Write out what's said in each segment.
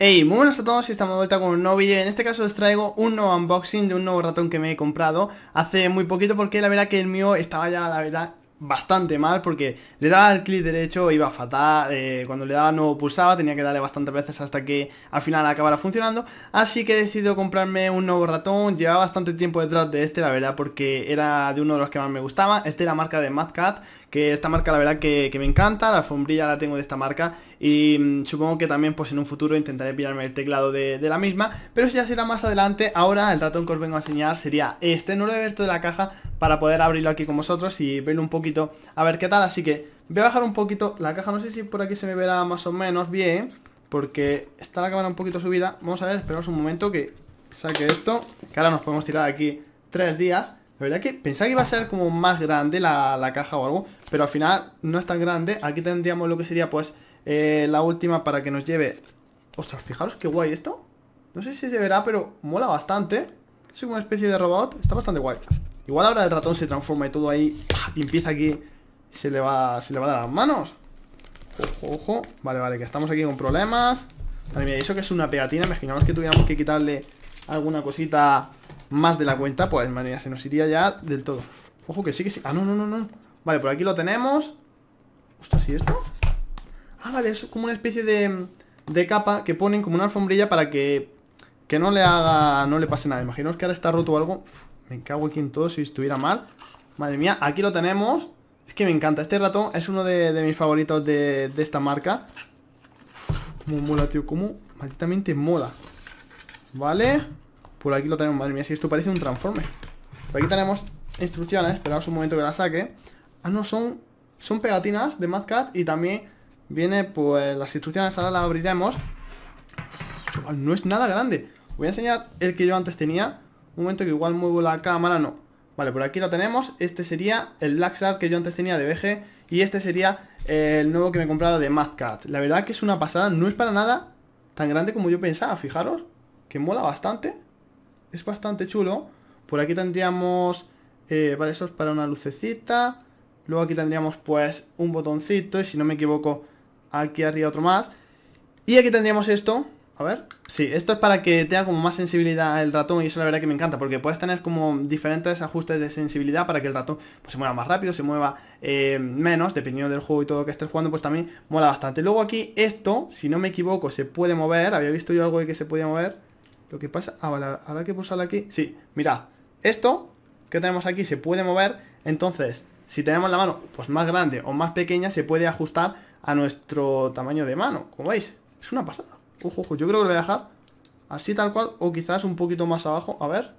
Hey, muy buenas a todos y estamos de vuelta con un nuevo vídeo. En este caso os traigo un nuevo unboxing de un nuevo ratón que me he comprado hace muy poquito, porque la verdad que el mío estaba ya, la verdad, bastante mal, porque le daba al clic derecho, iba fatal, cuando le daba no pulsaba, tenía que darle bastantes veces hasta que al final acabara funcionando. Así que he decidido comprarme un nuevo ratón. Llevaba bastante tiempo detrás de este, la verdad, porque era de uno de los que más me gustaba. Este es la marca de Mad Catz, que esta marca la verdad que me encanta. La alfombrilla la tengo de esta marca y supongo que también pues en un futuro intentaré pillarme el teclado de la misma, pero si ya será más adelante. Ahora el ratón que os vengo a enseñar sería este. No lo he abierto de la caja para poder abrirlo aquí con vosotros y verlo un poquito, a ver qué tal. Así que voy a bajar un poquito la caja, no sé si por aquí se me verá más o menos bien, porque está la cámara un poquito subida. Vamos a ver, esperamos un momento que saque esto, que ahora nos podemos tirar aquí 3 días. La verdad que pensaba que iba a ser como más grande la caja o algo, pero al final no es tan grande. Aquí tendríamos lo que sería pues la última para que nos lleve. Ostras, fijaros qué guay esto. No sé si se verá, pero mola bastante. Es como una especie de robot, está bastante guay. Igual ahora el ratón se transforma y todo ahí, y empieza aquí, se le va a dar las manos. Ojo, ojo. Vale, vale, que estamos aquí con problemas. Vale, mira, eso que es una pegatina. Imaginamos que tuviéramos que quitarle alguna cosita más de la cuenta, pues manera se nos iría ya del todo. Ojo que sí, que sí. Ah, no, no, no, no. Vale, por aquí lo tenemos. Ostras, ¿y esto? Ah, vale, es como una especie de capa que ponen como una alfombrilla para que no le pase nada. Imaginaos que ahora está roto o algo. Uf, me cago aquí en todo si estuviera mal. Madre mía, aquí lo tenemos. Es que me encanta, este ratón es uno de mis favoritos de esta marca. Uf, cómo mola, tío, cómo malditamente mola. Vale, por aquí lo tenemos. Madre mía, si esto parece un transformer. Por aquí tenemos instrucciones, esperaos un momento que la saque. Ah, no, son pegatinas de Mad Catz y también viene pues las instrucciones, ahora las abriremos. Chaval, no es nada grande. Os voy a enseñar el que yo antes tenía. Un momento que igual muevo la cámara, no. Vale, por aquí lo tenemos. Este sería el Black Shark que yo antes tenía de BG, y este sería el nuevo que me he comprado de Mad Catz. La verdad que es una pasada, no es para nada tan grande como yo pensaba, fijaros, que mola bastante. Es bastante chulo. Por aquí tendríamos... vale, eso es para una lucecita. Luego aquí tendríamos pues un botoncito. Y si no me equivoco, aquí arriba otro más. Y aquí tendríamos esto. A ver. Sí, esto es para que tenga como más sensibilidad el ratón. Y eso la verdad que me encanta, porque puedes tener como diferentes ajustes de sensibilidad para que el ratón pues se mueva más rápido, se mueva menos, dependiendo del juego y todo que estés jugando. Pues también mola bastante. Luego aquí esto, si no me equivoco, se puede mover. Había visto yo algo de que se podía mover. Lo que pasa... Ah, vale, ahora que pulsarla aquí... Sí, mirad, esto que tenemos aquí se puede mover. Entonces, si tenemos la mano pues más grande o más pequeña, se puede ajustar a nuestro tamaño de mano. Como veis, es una pasada. Ojo, ojo, yo creo que lo voy a dejar así tal cual, o quizás un poquito más abajo. A ver,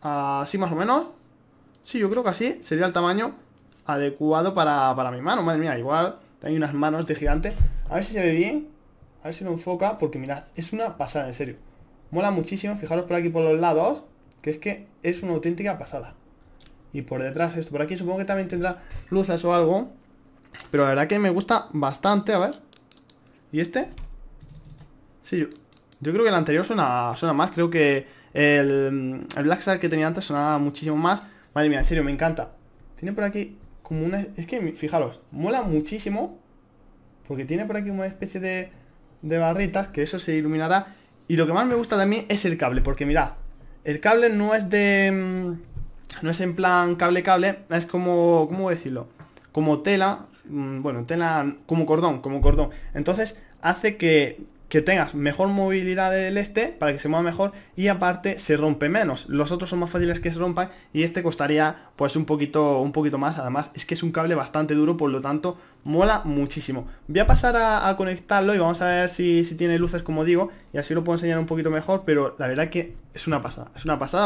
así más o menos. Sí, yo creo que así sería el tamaño adecuado para mi mano. Madre mía, igual hay unas manos de gigante. A ver si se ve bien, a ver si lo enfoca, porque mirad, es una pasada, en serio. Mola muchísimo, fijaros por aquí por los lados, que es una auténtica pasada. Y por detrás esto, por aquí supongo que también tendrá luces o algo, pero la verdad que me gusta bastante. A ver, ¿y este? Sí, yo creo que el anterior suena más, creo que el Black Shark que tenía antes sonaba muchísimo más. Madre mía, en serio, me encanta. Tiene por aquí como una... Es que, fijaros, mola muchísimo, porque tiene por aquí una especie de barritas, que eso se iluminará. Y lo que más me gusta también es el cable, porque mirad, el cable no es en plan cable, es como, ¿cómo decirlo? Como tela, bueno, tela, como cordón. Entonces hace que tengas mejor movilidad del para que se mueva mejor, y aparte se rompe menos. Los otros son más fáciles que se rompan, y este costaría pues un poquito más. Además es que es un cable bastante duro, por lo tanto mola muchísimo. Voy a pasar a conectarlo y vamos a ver si tiene luces, como digo, y así lo puedo enseñar un poquito mejor, pero la verdad que es una pasada.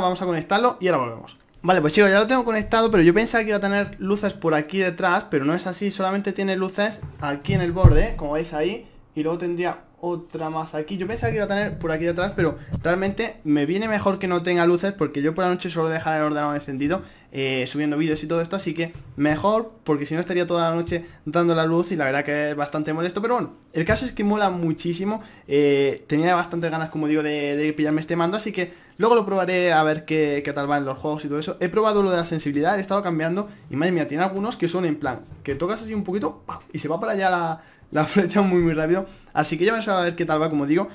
Vamos a conectarlo y ahora volvemos. Vale, pues chicos, ya lo tengo conectado, pero yo pensaba que iba a tener luces por aquí detrás, pero no es así, solamente tiene luces aquí en el borde, como veis ahí, y luego tendría otra más aquí. Yo pensaba que iba a tener por aquí detrás, pero realmente me viene mejor que no tenga luces, porque yo por la noche suelo dejar el ordenador encendido subiendo vídeos y todo esto, así que mejor, porque si no estaría toda la noche dando la luz y la verdad que es bastante molesto. Pero bueno, el caso es que mola muchísimo. Tenía bastantes ganas, como digo, de pillarme este mando, así que luego lo probaré a ver qué tal van los juegos y todo eso. He probado lo de la sensibilidad, he estado cambiando, y madre mía, tiene algunos que son en plan que tocas así un poquito y se va para allá la la flecha muy rápido. Así que ya vais a ver qué tal va, como digo.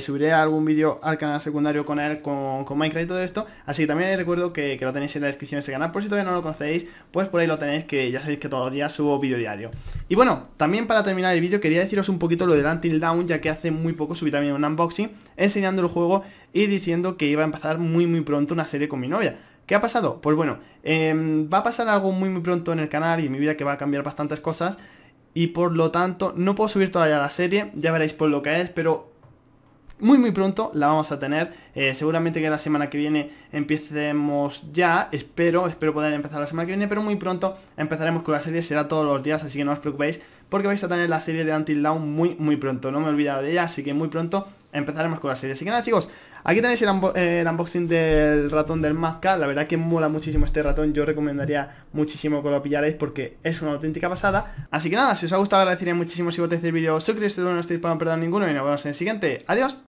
Subiré algún vídeo al canal secundario con él, con Minecraft y todo esto. Así que también recuerdo que lo tenéis en la descripción de este canal. Por si todavía no lo conocéis, pues por ahí lo tenéis, que ya sabéis que todos los días subo vídeo diario. Y bueno, también para terminar el vídeo quería deciros un poquito lo del Until Dawn, ya que hace muy poco subí también un unboxing enseñando el juego y diciendo que iba a empezar muy pronto una serie con mi novia. ¿Qué ha pasado? Pues bueno, va a pasar algo muy pronto en el canal y en mi vida, que va a cambiar bastantes cosas. Y por lo tanto no puedo subir todavía la serie, ya veréis por lo que es, pero muy pronto la vamos a tener. Seguramente que la semana que viene empecemos ya, espero poder empezar la semana que viene, pero muy pronto empezaremos con la serie, será todos los días, así que no os preocupéis, porque vais a tener la serie de Until Dawn muy pronto, no me he olvidado de ella, así que muy pronto empezaremos con la serie. Así que nada, chicos, aquí tenéis el unboxing del ratón del Mad Catz. La verdad que mola muchísimo este ratón, yo recomendaría muchísimo que lo pillaréis porque es una auténtica pasada. Así que nada, si os ha gustado agradecería muchísimo si votáis el vídeo, suscribiros, no estáis para no perder ninguno y nos vemos en el siguiente. Adiós.